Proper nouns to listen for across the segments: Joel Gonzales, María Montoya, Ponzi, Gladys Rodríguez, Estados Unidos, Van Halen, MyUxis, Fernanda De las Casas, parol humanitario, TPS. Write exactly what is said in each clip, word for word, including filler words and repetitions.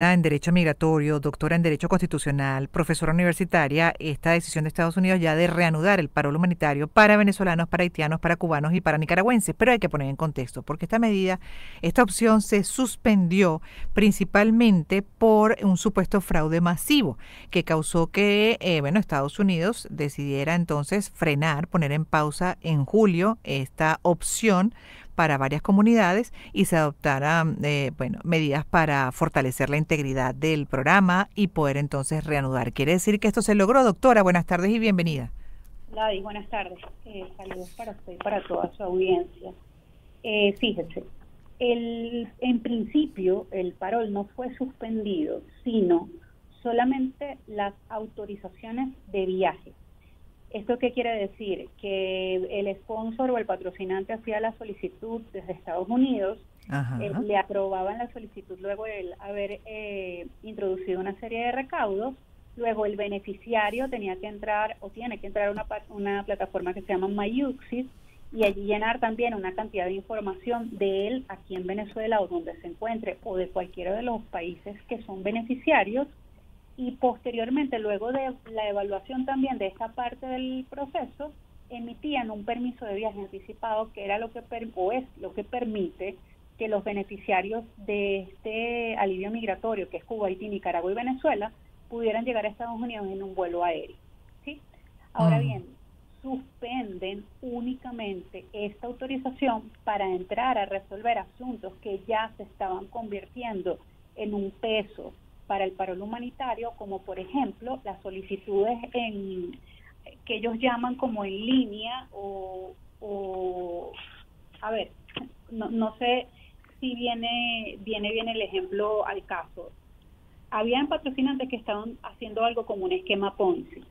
En Derecho Migratorio, doctora en Derecho Constitucional, profesora universitaria, esta decisión de Estados Unidos ya de reanudar el parol humanitario para venezolanos, para haitianos, para cubanos y para nicaragüenses. Pero hay que poner en contexto, porque esta medida, esta opción se suspendió principalmente por un supuesto fraude masivo que causó que eh, bueno, Estados Unidos decidiera entonces frenar, poner en pausa en julio esta opción para varias comunidades y se adoptaran eh, bueno, medidas para fortalecer la integridad del programa y poder entonces reanudar. ¿Quiere decir que esto se logró, doctora? Buenas tardes y bienvenida. Gladys, buenas tardes. Eh, saludos para usted y para toda su audiencia. Eh, fíjese, el, en principio el parol no fue suspendido, sino solamente las autorizaciones de viaje. ¿Esto qué quiere decir? Que el sponsor o el patrocinante hacía la solicitud desde Estados Unidos, eh, le aprobaban la solicitud luego de él haber eh, introducido una serie de recaudos, luego el beneficiario tenía que entrar o tiene que entrar a una, una plataforma que se llama MyUxis y allí llenar también una cantidad de información de él aquí en Venezuela o donde se encuentre o de cualquiera de los países que son beneficiarios. Y posteriormente, luego de la evaluación también de esta parte del proceso, emitían un permiso de viaje anticipado que era lo que per o es lo que permite que los beneficiarios de este alivio migratorio, que es Cuba, Haití, Nicaragua y Venezuela, pudieran llegar a Estados Unidos en un vuelo aéreo, ¿sí? Ahora bien, suspenden únicamente esta autorización para entrar a resolver asuntos que ya se estaban convirtiendo en un peso para el parol humanitario, como por ejemplo las solicitudes en, que ellos llaman como en línea o, o a ver, no, no sé si viene, viene bien el ejemplo al caso. Habían patrocinantes que estaban haciendo algo como un esquema Ponzi.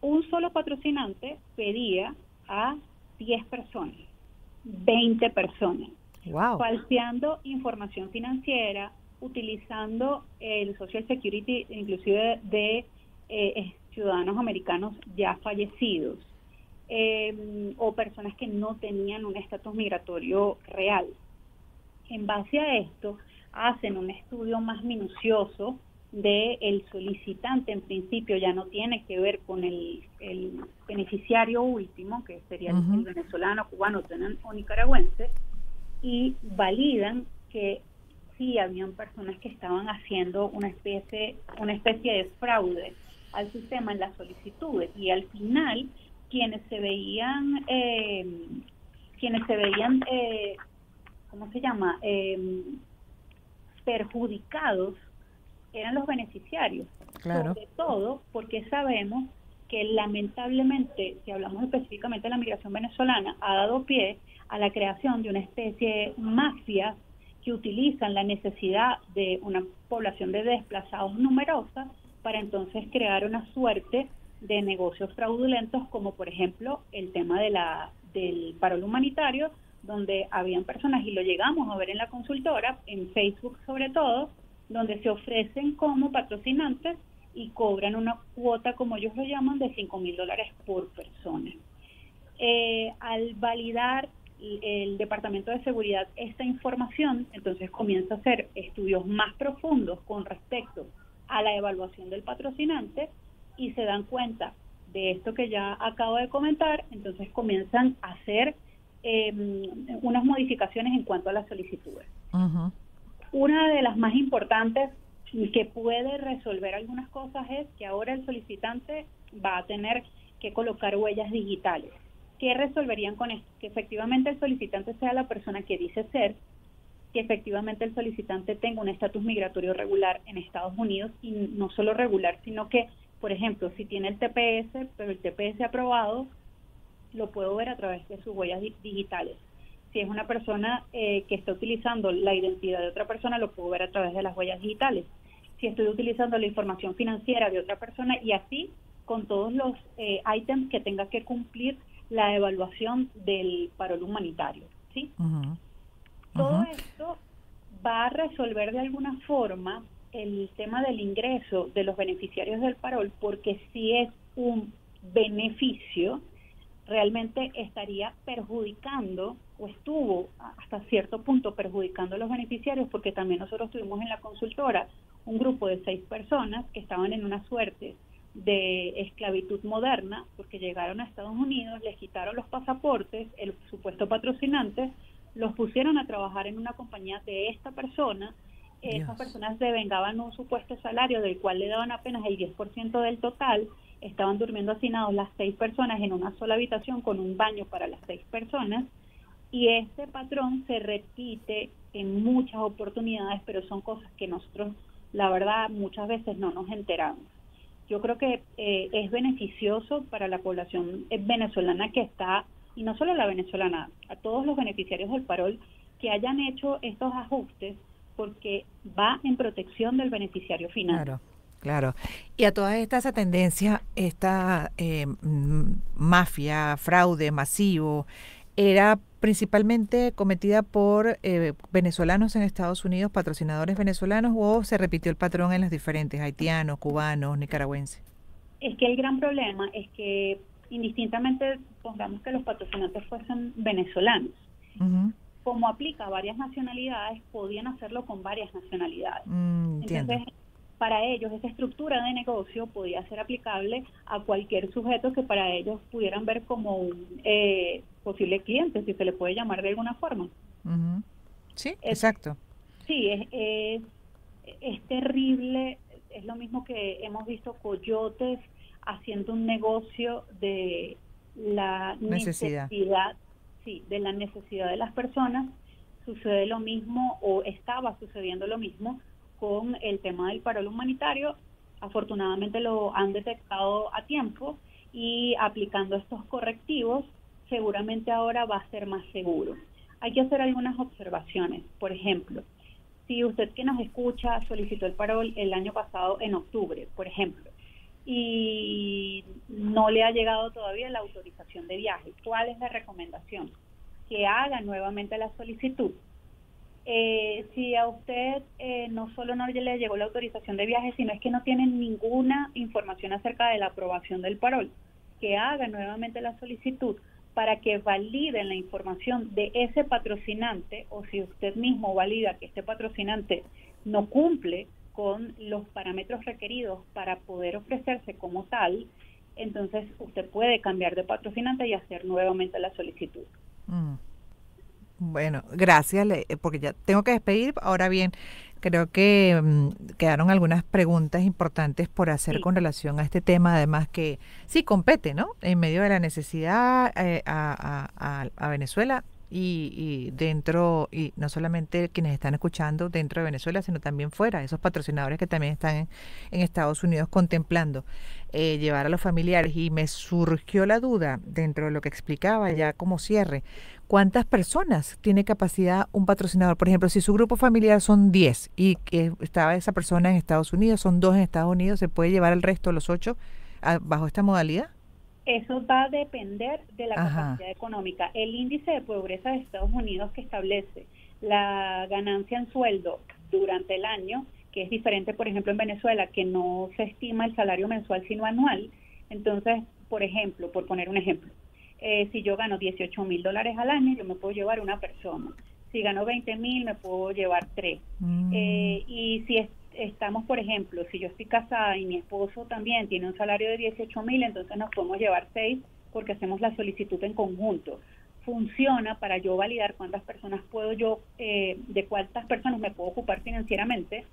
Un solo patrocinante pedía a diez personas, veinte personas, wow, falseando información financiera, utilizando el Social Security inclusive de eh, ciudadanos americanos ya fallecidos eh, o personas que no tenían un estatus migratorio real. En base a esto, hacen un estudio más minucioso de el solicitante. En principio ya no tiene que ver con el, el beneficiario último, que sería uh-huh. el venezolano, cubano o nicaragüense, y validan que sí, habían personas que estaban haciendo una especie, una especie de fraude al sistema en las solicitudes y al final quienes se veían, eh, quienes se veían, eh, ¿cómo se llama? Eh, perjudicados eran los beneficiarios, claro. Sobre todo porque sabemos que lamentablemente, si hablamos específicamente de la migración venezolana, ha dado pie a la creación de una especie de mafia que utilizan la necesidad de una población de desplazados numerosa para entonces crear una suerte de negocios fraudulentos, como por ejemplo el tema de la del parol humanitario, donde habían personas, y lo llegamos a ver en la consultora, en Facebook sobre todo, donde se ofrecen como patrocinantes y cobran una cuota, como ellos lo llaman, de cinco mil dólares por persona. Eh, al validar el Departamento de Seguridad esta información, entonces comienza a hacer estudios más profundos con respecto a la evaluación del patrocinante y se dan cuenta de esto que ya acabo de comentar, entonces comienzan a hacer eh, unas modificaciones en cuanto a las solicitudes. Uh-huh. Una de las más importantes que puede resolver algunas cosas es que ahora el solicitante va a tener que colocar huellas digitales. ¿Qué resolverían con esto? Que efectivamente el solicitante sea la persona que dice ser, que efectivamente el solicitante tenga un estatus migratorio regular en Estados Unidos, y no solo regular, sino que, por ejemplo, si tiene el T P S, pero el T P S aprobado, lo puedo ver a través de sus huellas digitales. Si es una persona eh, que está utilizando la identidad de otra persona, lo puedo ver a través de las huellas digitales. Si estoy utilizando la información financiera de otra persona, y así con todos los eh, ítems que tenga que cumplir la evaluación del parol humanitario, ¿sí? Uh-huh. Uh-huh. Todo esto va a resolver de alguna forma el tema del ingreso de los beneficiarios del parol, porque si es un beneficio, realmente estaría perjudicando o estuvo hasta cierto punto perjudicando a los beneficiarios, porque también nosotros tuvimos en la consultora un grupo de seis personas que estaban en una suerte de esclavitud moderna, porque llegaron a Estados Unidos, les quitaron los pasaportes, el supuesto patrocinante, los pusieron a trabajar en una compañía de esta persona. Dios. Esas personas devengaban un supuesto salario del cual le daban apenas el diez por ciento del total, estaban durmiendo hacinados las seis personas en una sola habitación con un baño para las seis personas, y este patrón se repite en muchas oportunidades, pero son cosas que nosotros, la verdad, muchas veces no nos enteramos. Yo creo que eh, es beneficioso para la población venezolana que está, y no solo la venezolana, a todos los beneficiarios del Parol, que hayan hecho estos ajustes, porque va en protección del beneficiario final. Claro, claro. Y a todas estas tendencias, esta eh, mafia, fraude masivo, era principalmente cometida por eh, venezolanos en Estados Unidos, patrocinadores venezolanos, o se repitió el patrón en los diferentes, haitianos, cubanos, nicaragüenses. Es que el gran problema es que indistintamente, pongamos que los patrocinantes fuesen venezolanos. Uh-huh. Como aplica a varias nacionalidades, podían hacerlo con varias nacionalidades. Mm, Entonces, para ellos, esa estructura de negocio podía ser aplicable a cualquier sujeto que para ellos pudieran ver como un eh, posible cliente, si se le puede llamar de alguna forma. Uh-huh. Sí, es, exacto. Sí, es, es, es terrible. Es lo mismo que hemos visto coyotes haciendo un negocio de la necesidad. necesidad Sí, de la necesidad de las personas. Sucede lo mismo, o estaba sucediendo lo mismo con el tema del parol humanitario. Afortunadamente lo han detectado a tiempo y aplicando estos correctivos seguramente ahora va a ser más seguro. Hay que hacer algunas observaciones. Por ejemplo, si usted que nos escucha solicitó el parol el año pasado en octubre, por ejemplo, y no le ha llegado todavía la autorización de viaje, ¿cuál es la recomendación? Que haga nuevamente la solicitud. Eh, si a usted eh, no solo no le llegó la autorización de viaje, sino es que no tiene ninguna información acerca de la aprobación del parol, que haga nuevamente la solicitud para que validen la información de ese patrocinante, o si usted mismo valida que este patrocinante no cumple con los parámetros requeridos para poder ofrecerse como tal, entonces usted puede cambiar de patrocinante y hacer nuevamente la solicitud. Mm. Bueno, gracias, porque ya tengo que despedir. Ahora bien, creo que um, quedaron algunas preguntas importantes por hacer, sí, con relación a este tema, además que sí compete, ¿no? En medio de la necesidad eh, a, a, a Venezuela. Y, y dentro, y no solamente quienes están escuchando dentro de Venezuela, sino también fuera, esos patrocinadores que también están en, en Estados Unidos contemplando eh, llevar a los familiares. Y me surgió la duda, dentro de lo que explicaba ya como cierre, ¿cuántas personas tiene capacidad un patrocinador? Por ejemplo, si su grupo familiar son diez y que estaba esa persona en Estados Unidos, son dos en Estados Unidos, ¿se puede llevar el resto, los ocho, a, bajo esta modalidad? Eso va a depender de la capacidad económica. El índice de pobreza de Estados Unidos, que establece la ganancia en sueldo durante el año, que es diferente, por ejemplo, en Venezuela, que no se estima el salario mensual sino anual. Entonces, por ejemplo, por poner un ejemplo, eh, si yo gano dieciocho mil dólares al año, yo me puedo llevar una persona. Si gano veinte mil, me puedo llevar tres. Mm. Eh, y si es Estamos, por ejemplo, si yo estoy casada y mi esposo también tiene un salario de dieciocho mil, entonces nos podemos llevar seis porque hacemos la solicitud en conjunto. Funciona para yo validar cuántas personas puedo yo, eh, de cuántas personas me puedo ocupar financieramente.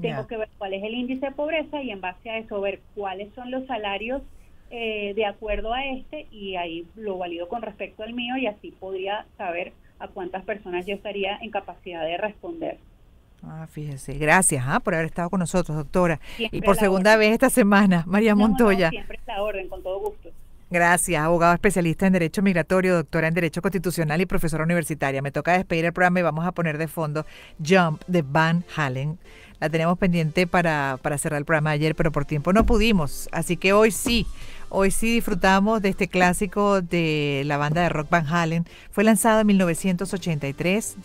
Tengo, yeah, que ver cuál es el índice de pobreza y en base a eso ver cuáles son los salarios eh, de acuerdo a este, y ahí lo valido con respecto al mío, y así podría saber a cuántas personas yo estaría en capacidad de responder. Ah, fíjese, gracias ¿ah? por haber estado con nosotros, doctora. Siempre, y por segunda orden. vez esta semana, María no, Montoya. No, siempre es la orden, con todo gusto. Gracias, abogado especialista en Derecho Migratorio, doctora en Derecho Constitucional y profesora universitaria. Me toca despedir el programa y vamos a poner de fondo Jump de Van Halen. La teníamos pendiente para, para cerrar el programa de ayer, pero por tiempo no pudimos. Así que hoy sí, hoy sí disfrutamos de este clásico de la banda de rock Van Halen. Fue lanzado en mil novecientos ochenta y tres.